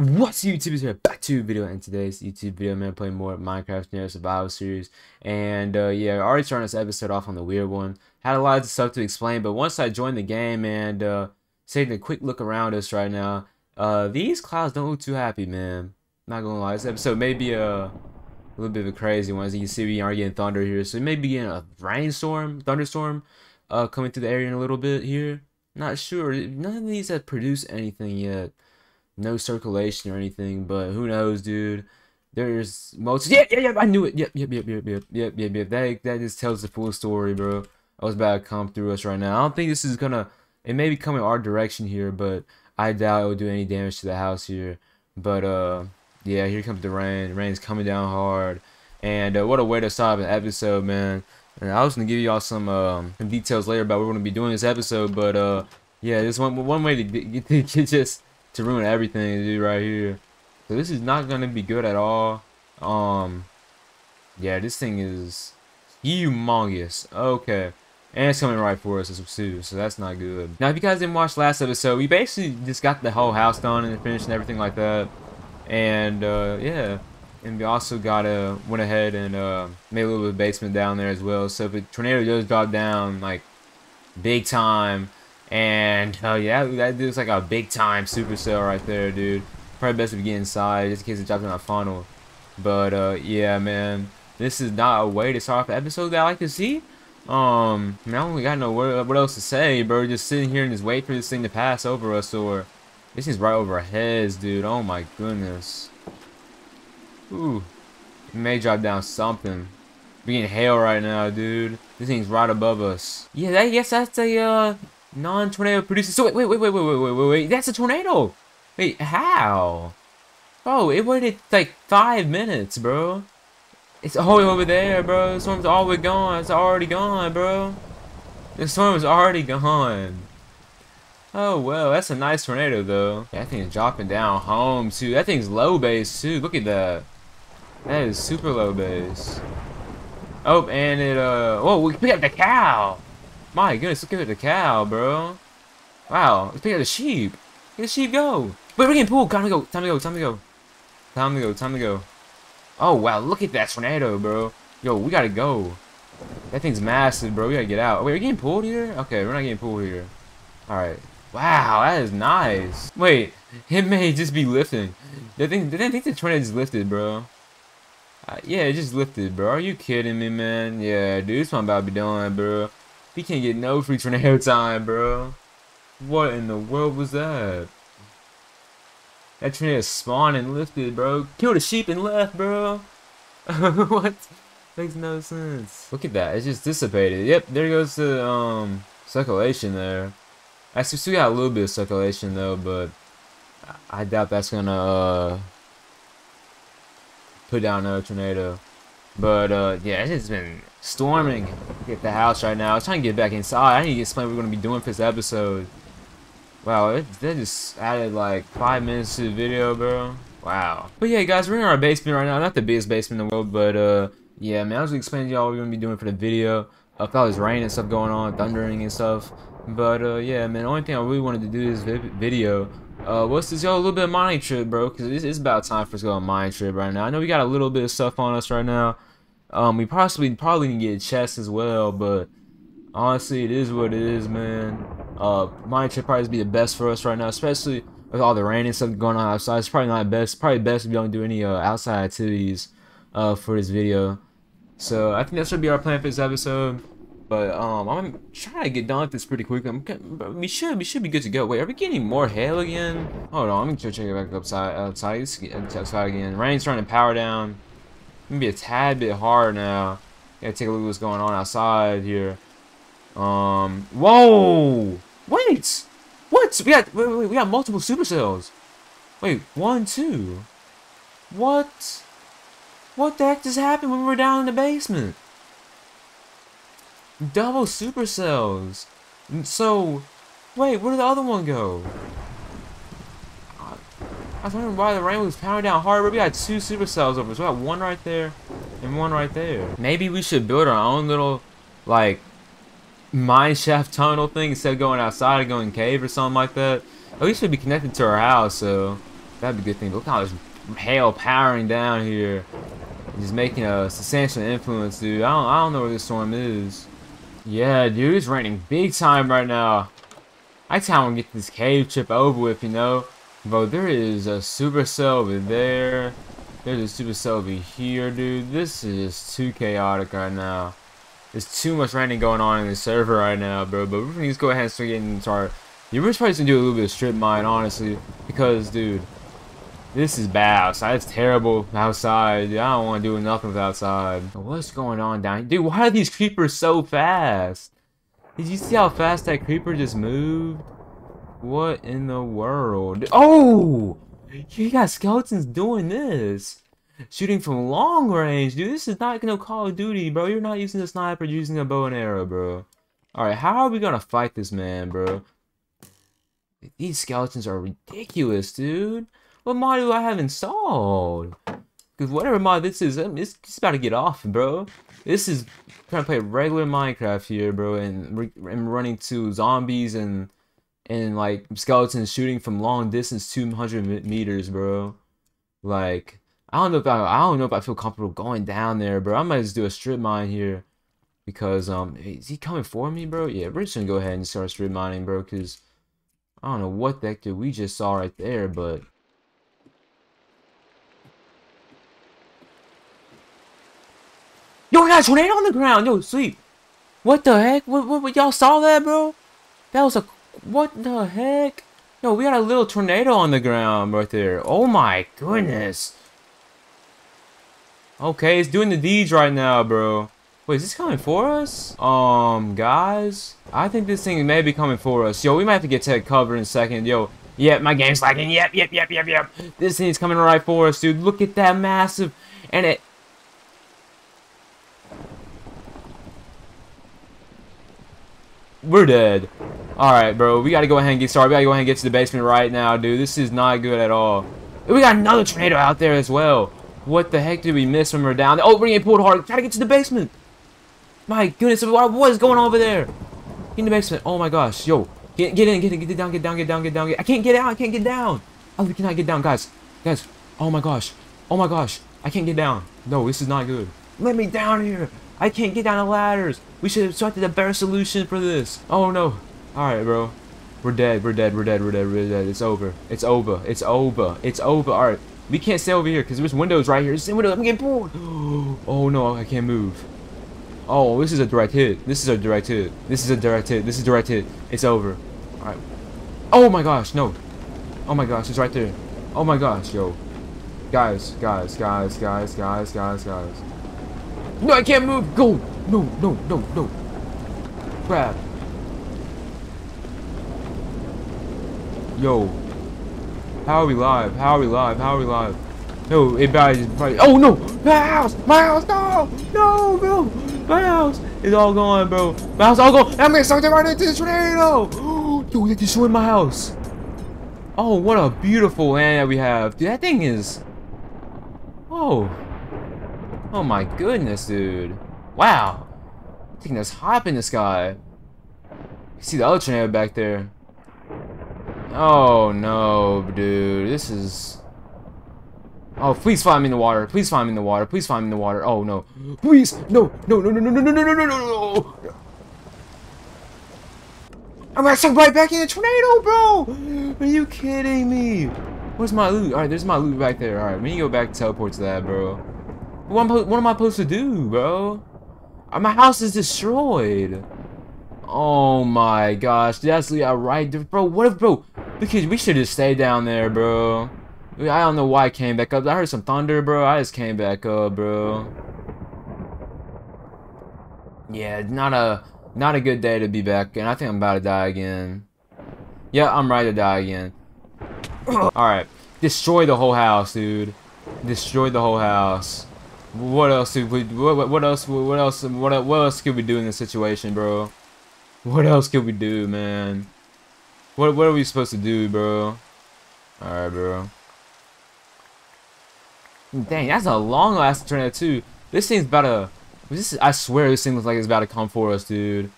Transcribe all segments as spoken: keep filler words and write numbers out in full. What's YouTubers here? Back to a video, and today's YouTube video, man, playing more Minecraft Narrow Survival Series. And uh, yeah, already starting this episode off on the weird one. Had a lot of stuff to explain, but once I joined the game and uh, taking a quick look around us right now, uh, these clouds don't look too happy, man. Not gonna lie, this episode may be a, a little bit of a crazy one. As you can see, we are getting thunder here, so we may be getting a rainstorm, thunderstorm, uh, coming through the area in a little bit here. Not sure. None of these have produced anything yet. No circulation or anything, but who knows, dude. There's multi- yeah, yeah, yeah, I knew it. Yep, yep, yep, yep, yep, yep, yep, yep. That, that just tells the full story, bro. I was about to come through us right now. I don't think this is gonna, it may be coming our direction here, but I doubt it will do any damage to the house here. But, uh, yeah, here comes the rain. The rain's coming down hard. And uh, what a way to stop an episode, man. And I was gonna give y'all some, um, some details later about what we're gonna be doing this episode, but, uh, yeah, this one, one way to get, get, get just, to ruin everything, dude, right here. So this is not gonna be good at all. Um yeah, this thing is humongous. Okay, and it's coming right for us too, so that's not good. Now if you guys didn't watch last episode, we basically just got the whole house done and finished and everything like that. And uh yeah, and we also got uh went ahead and uh made a little bit of basement down there as well, so if a tornado does drop down like big time. And oh uh, yeah, that dude's like a big time supercell right there, dude. Probably best if we get inside just in case it drops in our funnel. But uh yeah, man, this is not a way to start off the episode that I like to see. Um I don't got no word, what else to say, bro. Just sitting here and just wait for this thing to pass over us, or this is right over our heads, dude. Oh my goodness. Ooh. It may drop down something. We're getting hail right now, dude. This thing's right above us. Yeah, that, I guess that's a uh non-tornado produces. So wait, wait, wait, wait, wait, wait, wait, wait, wait. That's a tornado. Wait, how? Oh, it waited like five minutes, bro. It's all the way over there, bro. The storm's all the way gone. It's already gone, bro. The storm's already gone. Oh well, that's a nice tornado though. That thing's dropping down home too. That thing's low base too. Look at that. That is super low base. Oh, and it uh. Oh, we picked up the cow. My goodness, look at the cow, bro. Wow, let's pick up the sheep. Where did the sheep go? Wait, we're getting pulled. Time to go, time to go, time to go. Time to go, time to go. Oh, wow, look at that tornado, bro. Yo, we gotta go. That thing's massive, bro. We gotta get out. Wait, we're getting pulled here? Okay, we're not getting pulled here. Alright. Wow, that is nice. Wait, it may just be lifting. They think, they think the tornado just lifted, bro. Uh, yeah, it just lifted, bro. Are you kidding me, man? Yeah, dude, that's what I'm about to be doing, bro. We can't get no free tornado time, bro. What in the world was that? That tornado spawned and lifted, bro. Killed the sheep and left, bro. What? Makes no sense. Look at that. It just dissipated. Yep, there goes the um circulation there. I still got a little bit of circulation though, but I, I doubt that's gonna uh, put down another tornado. But uh, yeah, it's just been storming at the house right now. I was trying to get back inside. I need to explain what we're going to be doing for this episode. Wow, it, they just added like five minutes to the video, bro. Wow. But yeah, guys, we're in our basement right now. Not the biggest basement in the world, but uh, yeah, man, I was going to explain to y'all what we're going to be doing for the video. I thought it was rain and stuff going on, thundering and stuff. But uh, yeah, man, the only thing I really wanted to do is this video. Uh, what's this, y'all? A little bit of mining trip, bro, because it's, it's about time for us to go on mining trip right now. I know we got a little bit of stuff on us right now. Um, we possibly probably need to get a chest as well, but honestly, it is what it is, man. Uh, mining trip probably be the best for us right now, especially with all the rain and stuff going on outside. It's probably not best. Probably best if we don't do any uh, outside activities uh, for this video. So I think that should be our plan for this episode. But um, I'm trying to get done with this pretty quickly. I'm, we should we should be good to go. Wait, are we getting more hail again? Hold on, let me check it back upside outside. Outside again. Rain's starting to power down. It's gonna be a tad bit hard now. Gotta take a look at what's going on outside here. Um, whoa! Wait, what? We got wait, wait, we got multiple supercells. Wait, one, two. What? What the heck just happened when we were down in the basement? Double supercells. So, wait, where did the other one go? I was wondering why the rain was powering down hard. We got two supercells over, so we got one right there and one right there. Maybe we should build our own little, like, mine shaft tunnel thing instead of going outside or going cave or something like that. At least we'd be connected to our house, so That'd be a good thing. Look how it's hail powering down here. He's making a substantial influence, dude. I don't, I don't know where this storm is. Yeah, dude, it's raining big time right now. That's how I'm gonna get this cave trip over with, you know. But there is a supercell over there. There's a supercell over here, dude. This is just too chaotic right now. There's too much raining going on in the server right now, bro. But we're gonna just go ahead and start getting into our... You're just probably gonna do a little bit of strip mine, honestly. Because, dude, this is bad outside. It's terrible outside. Dude, I don't want to do nothing with outside. What's going on down here? Dude, why are these creepers so fast? Did you see how fast that creeper just moved? What in the world? Oh! You got skeletons doing this. Shooting from long range. Dude, this is not no Call of Duty, bro. You're not using a sniper, you're using a bow and arrow, bro. Alright, how are we gonna fight this man, bro? These skeletons are ridiculous, dude. What mod do I have installed? Because whatever mod this is, it's just about to get off, bro. This is trying to play regular Minecraft here, bro, and, and running to zombies and and like skeletons shooting from long distance, two hundred meters, bro. Like I don't know if I, I don't know if I feel comfortable going down there, bro. I might just do a strip mine here because um, is he coming for me, bro? Yeah, we're just gonna go ahead and start strip mining, bro, because I don't know what the heck that we just saw right there, but. Yo, that tornado on the ground! Yo, sleep! What the heck? What, what, what y'all saw that, bro? That was a... What the heck? Yo, we got a little tornado on the ground right there. Oh my goodness. Okay, it's doing the deeds right now, bro. Wait, is this coming for us? Um, guys? I think this thing may be coming for us. Yo, we might have to get to cover in a second. Yo, yeah, my game's lagging. Yep, yep, yep, yep, yep. This thing's coming right for us, dude. Look at that massive... And it... We're dead. Alright, bro. We gotta go ahead and get started. We gotta go ahead and get to the basement right now, dude. This is not good at all. We got another tornado out there as well. What the heck did we miss when we were down there? Oh, we're getting pulled hard. Try to get to the basement. My goodness. What is going on over there? Get in the basement. Oh, my gosh. Yo. Get, get in. Get in. Get down. Get down. Get down. Get down. I can't get out. I can't get down. Oh, we cannot get down, guys. Guys. Oh, my gosh. Oh, my gosh. I can't get down. No, this is not good. Let me down here. I can't get down the ladders. We should have selected a better solution for this. Oh no. Alright, bro. We're dead. We're dead. We're dead. We're dead. We're dead. It's over. It's over. It's over. It's over. Alright. We can't stay over here because there's windows right here. There's windows. I'm getting pulled. Oh no. I can't move. Oh, this is a direct hit. This is a direct hit. This is a direct hit. This is a direct hit. It's over. Alright. Oh my gosh. No. Oh my gosh. It's right there. Oh my gosh. Yo. Guys. Guys. Guys. Guys. Guys. Guys. Guys. No, I can't move. Go. No, no, no, no. Grab. Yo. How are we live? How are we live? How are we live? No, it probably, probably. Oh, no. My house. My house. No. No, bro. My house is all gone, bro. My house is all gone. I'm going to start right into the tornado. Yo, they destroyed my house. Oh, what a beautiful land that we have. Dude, that thing is. Oh. Oh my goodness, dude. Wow. I think that's hot in the sky. You see the other tornado back there. Oh no, dude. This is... Oh, please find me in the water. Please find me in the water. Please find me in the water. Oh no. Please! No! No, no, no, no, no, no, no, no, no, no! I'm gonna suck right back in the tornado, bro! Are you kidding me? Where's my loot? Alright, there's my loot back there. Alright, we need to go back and teleport to that, bro. What am, I, what am I supposed to do, bro? My house is destroyed. Oh my gosh, that's yeah, right, there. Bro. What if, bro? Because we should just stay down there, bro. I don't know why I came back up. I heard some thunder, bro. I just came back up, bro. Yeah, not a not a good day to be back, and I think I'm about to die again. Yeah, I'm right to die again. All right, destroy the whole house, dude. Destroy the whole house. What else did we? What, what else? What else? What, what else could we do in this situation, bro? What else could we do, man? What What are we supposed to do, bro? All right, bro. Dang, that's a long last turn too. This thing's about to. This I swear, this thing looks like it's about to come for us, dude.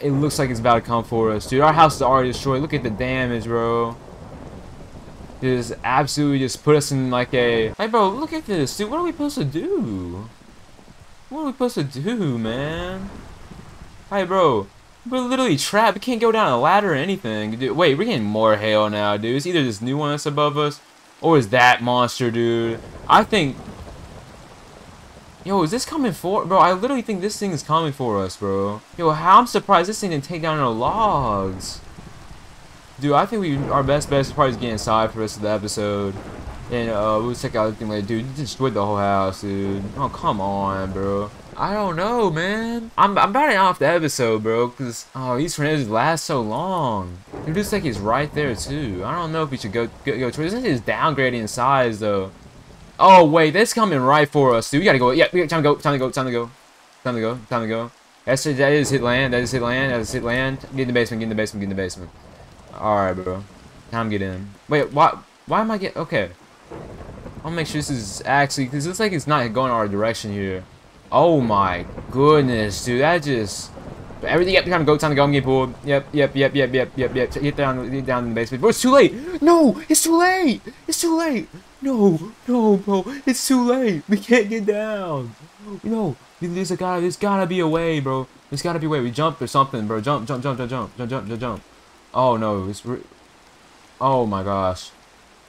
It looks like it's about to come for us, dude. Our house is already destroyed. Look at the damage, bro. just absolutely just put us in like a... Hey bro, look at this, dude. What are we supposed to do? What are we supposed to do, man? Hey bro, we're literally trapped. We can't go down a ladder or anything. Dude, wait, we're getting more hail now, dude. It's either this new one that's above us, or is that monster, dude. I think... Yo, is this coming for... Bro, I literally think this thing is coming for us, bro. Yo, how I'm surprised this thing didn't take down our logs. Dude, I think we our best bet is probably get inside for the rest of the episode. And uh, we'll check out everything later. Dude, you destroyed the whole house, dude. Oh, come on, bro. I don't know, man. I'm, I'm batting off the episode, bro, because, oh, these tornadoes last so long. Dude, this thing is right there, too. I don't know if we should go, go, go towards this. This is downgrading in size, though. Oh, wait, this is coming right for us, dude. We gotta go. Yeah, we got time to go, time to go, time to go. Time to go, time to go. That's, that is hit land, that is hit land, that is hit land. Get in the basement, get in the basement, get in the basement. Alright, bro. Time to get in. Wait, why, why am I getting, okay. I'll make sure this is actually, because it looks like it's not going our direction here. Oh my goodness, dude, that just... Everything, yep, time to go, time to go, I'm getting pulled. Yep, yep, yep, yep, yep, yep, yep. Get down, get down in the basement. Bro, it's too late! No! It's too late! It's too late! No, no, bro, it's too late! We can't get down! No, there's, a gotta, there's gotta be a way, bro. There's gotta be a way. We jump or something, bro. Jump, jump, jump, jump, jump, jump, jump, jump, jump. Oh, no, it's... Oh my gosh.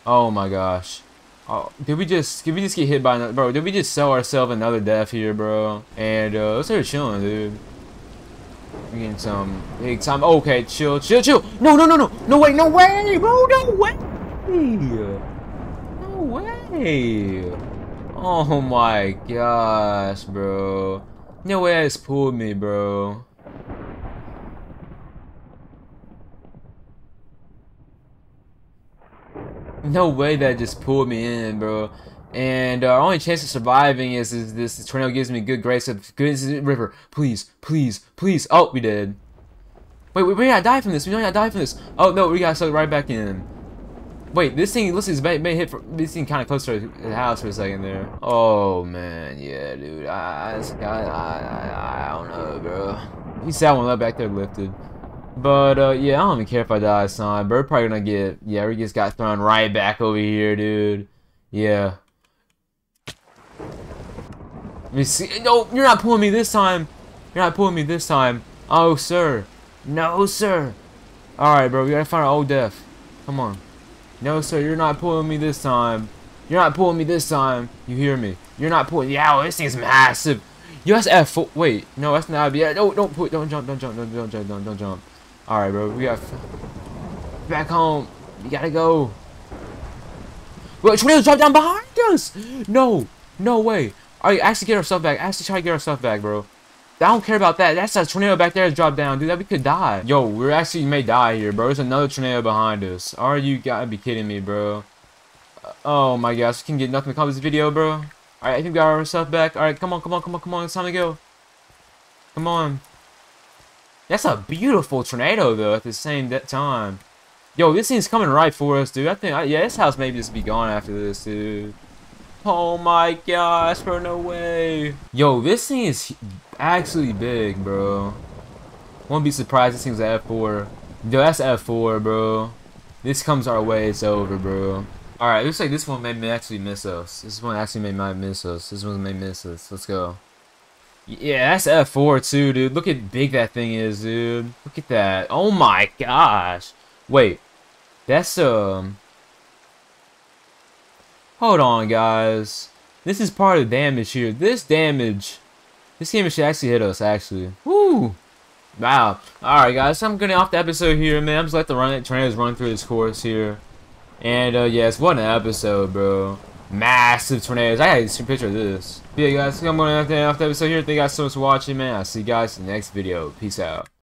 Oh my gosh. Oh, did we just did we just get hit by another, bro? Did we just sell ourselves another death here, bro? And uh, let's start chilling, dude. We getting some big time. Okay, chill, chill, chill. No, no, no, no, no way, no way, bro, no way, no way. Oh my gosh, bro. No way, it's pulled me, bro. No way that just pulled me in, bro. And uh, our only chance of surviving is, is this tornado gives me good grace of goodness river. Please, please, please. Oh, we did. Wait, wait, we gotta die from this. We don't gotta die from this. Oh no, we gotta suck right back in. Wait, this thing, listen, may, may hit. For, this thing kind of close to the house for a second there. Oh man, yeah, dude. I, I, I, I don't know, bro. We sat one up back there lifted. But, uh, yeah, I don't even care if I die, son. Bird probably gonna get... Yeah, we just got thrown right back over here, dude. Yeah. Let me see... No, you're not pulling me this time. You're not pulling me this time. Oh, sir. No, sir. Alright, bro, we gotta find our old death. Come on. No, sir, you're not pulling me this time. You're not pulling me this time. You hear me? You're not pulling... Yeah, well, this thing's massive. Yo, that's F four. Wait, no, that's not... Yeah, no, don't pull... Don't jump, don't jump, don't jump, don't jump, don't jump. Alright, bro, we got back home. We gotta go. Wait, tornadoes dropped down behind us! No, no way. Alright, actually get our stuff back. Actually try to get our stuff back, bro. I don't care about that. That's a tornado back there that dropped down, dude. That we could die. Yo, we're actually may die here, bro. There's another tornado behind us. Are you gotta be kidding me, bro? Oh my gosh, we can get nothing to come with this video, bro. Alright, I think we got our stuff back. Alright, come on, come on, come on, come on. It's time to go. Come on. That's a beautiful tornado, though, at the same time. Yo, this thing's coming right for us, dude. I think, I, yeah, this house may just be gone after this, dude. Oh my gosh, bro, no way. Yo, this thing is actually big, bro. Won't be surprised this thing's an F four. Yo, that's F four, bro. This comes our way, it's over, bro. Alright, looks like this one may actually miss us. This one actually may might miss us. This one may miss us. Let's go. Yeah, that's F four too, dude. Look at big that thing is, dude. Look at that. Oh my gosh. Wait. That's, um... Hold on, guys. This is part of the damage here. This damage... This damage should actually hit us, actually. Woo! Wow. Alright, guys. So I'm getting off the episode here, man. I'm just let the run tornadoes run through this course here. And, uh, yes. What an episode, bro. Massive tornadoes. I gotta get a picture of this. Yeah, guys, I'm going to have to end off the episode here. Thank you guys so much for watching, man. I'll see you guys in the next video. Peace out.